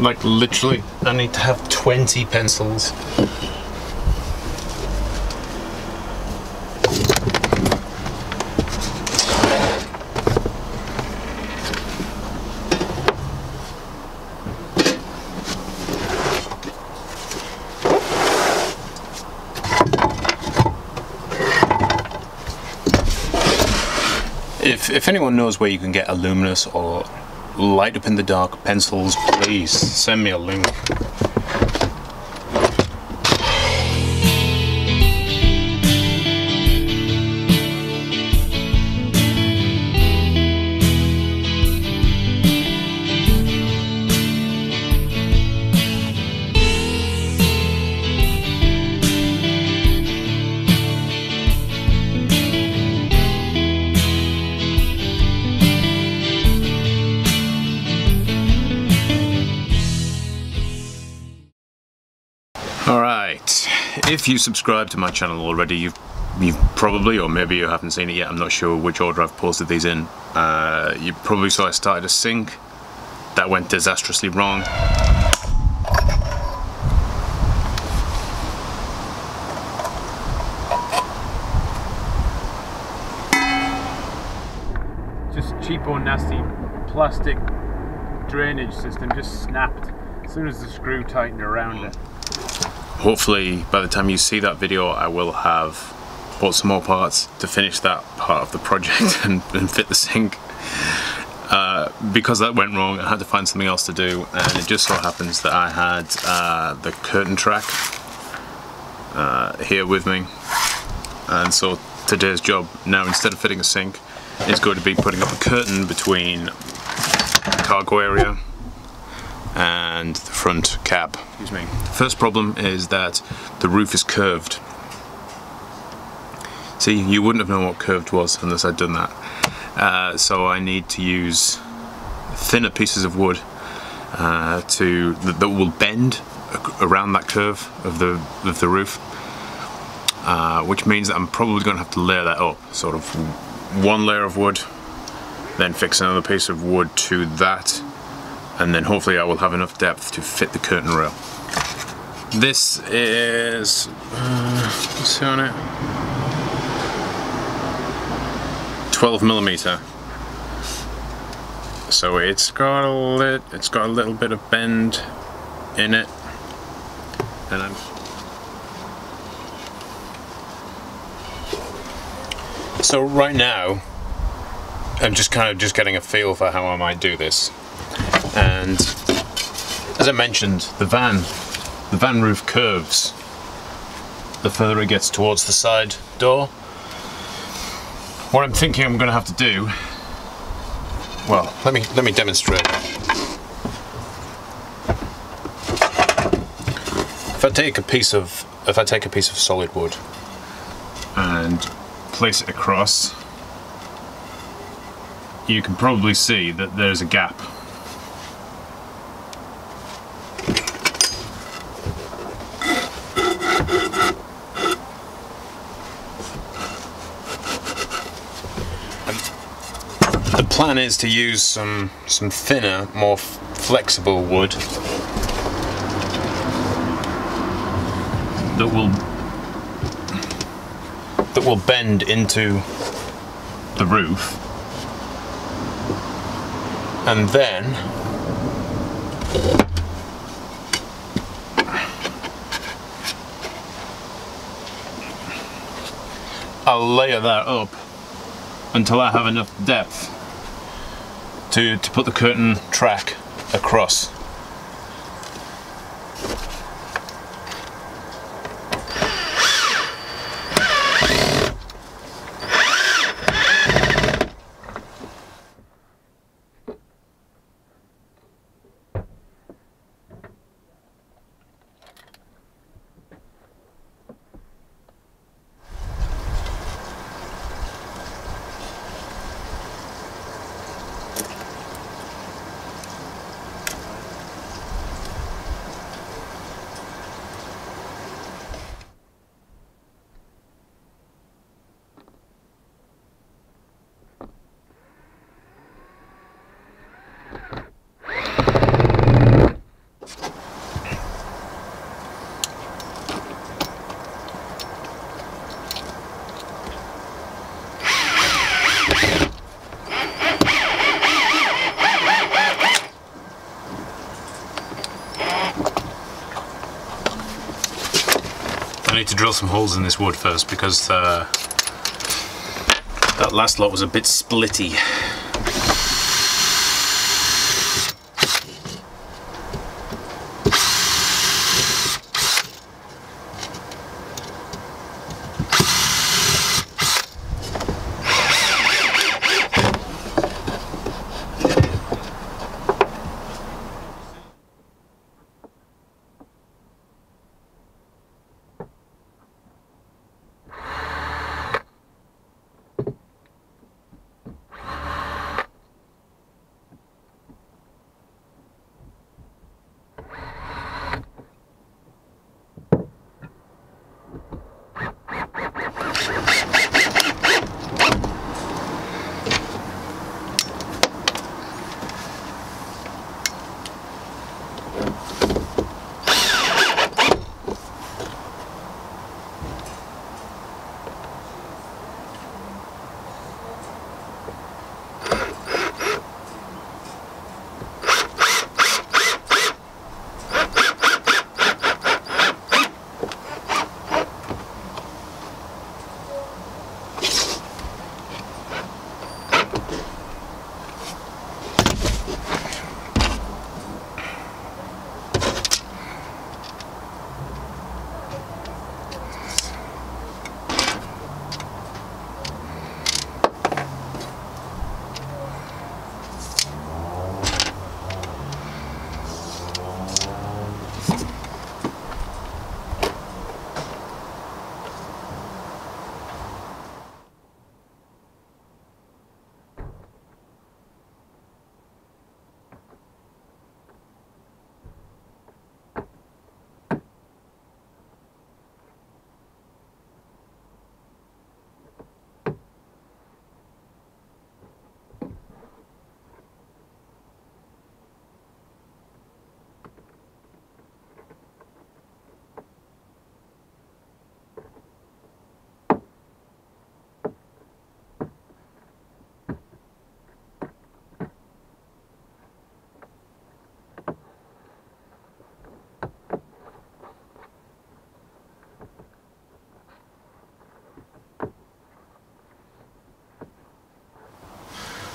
Like literally, I need to have 20 pencils. If anyone knows where you can get a luminous or light up in the dark pencils, please send me a link. Alright, if you subscribe to my channel already, you've probably, or maybe you haven't seen it yet, I'm not sure which order I've posted these in. You probably saw I started a sink. That went disastrously wrong. Just cheapo, nasty plastic drainage system just snapped as soon as the screw tightened around it. Hopefully by the time you see that video I will have bought some more parts to finish that part of the project and fit the sink. Because that went wrong, I had to find something else to do, and it just so happens that I had the curtain track here with me, and so today's job now, instead of fitting a sink, is going to be putting up a curtain between the cargo area and the front cap. Excuse me. First problem is that the roof is curved. See, you wouldn't have known what curved was unless I'd done that. So I need to use thinner pieces of wood that will bend around that curve of the roof, which means that I'm probably going to have to layer that up. Sort of one layer of wood, then fix another piece of wood to that, and then hopefully I will have enough depth to fit the curtain rail. This is, what's on it? 12mm. So it's got a little bit of bend in it, and so right now I'm just kind of getting a feel for how I might do this. And as I mentioned, the van roof curves the further it gets towards the side door. What I'm thinking I'm going to have to do, well, let me demonstrate. If I take a piece of solid wood and place it across, you can probably see that there's a gap. The plan is to use some thinner, more flexible wood that will bend into the roof, and then I'll layer that up until I have enough depth to put the curtain track across. drill some holes in this wood first, because that last lot was a bit splitty.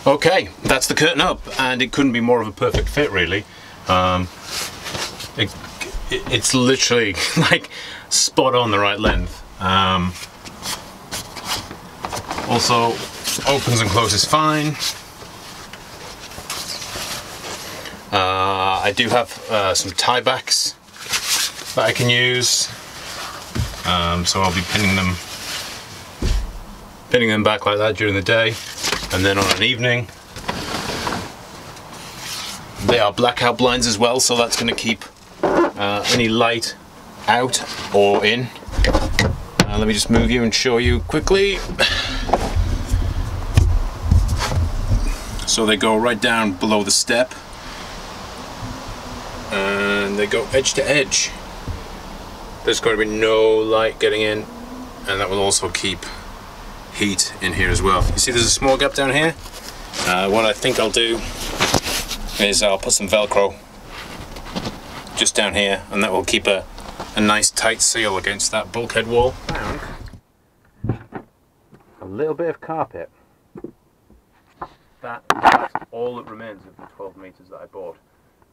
Okay, that's the curtain up, and it couldn't be more of a perfect fit, really. It's literally like spot on the right length. Also, opens and closes fine. I do have some tie backs that I can use, so I'll be pinning them back like that during the day. And then on an evening, they are blackout blinds as well, so that's going to keep any light out or in. Let me just move you and show you quickly. So they go right down below the step, and they go edge to edge. There's going to be no light getting in, and that will also keep heat in here as well. You see there's a small gap down here? What I think I'll do is I'll put some Velcro just down here, and that will keep a nice tight seal against that bulkhead wall. A little bit of carpet. That's all that remains of the 12 meters that I bought,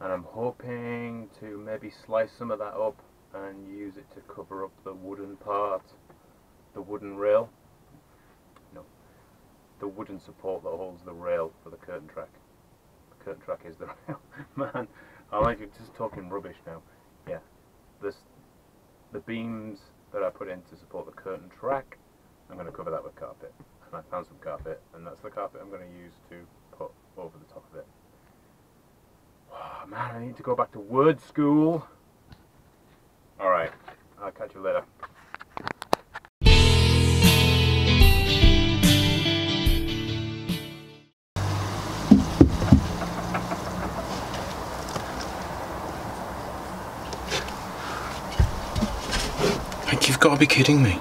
and I'm hoping to maybe slice some of that up and use it to cover up the wooden part, the wooden rail. The wooden support that holds the rail for the curtain track. The curtain track is the rail. Man, I'm like just talking rubbish now. Yeah, the beams that I put in to support the curtain track, I'm going to cover that with carpet. And I found some carpet, and that's the carpet I'm going to use to put over the top of it. Oh, man, I need to go back to word school. All right, I'll catch you later. You've got to be kidding me.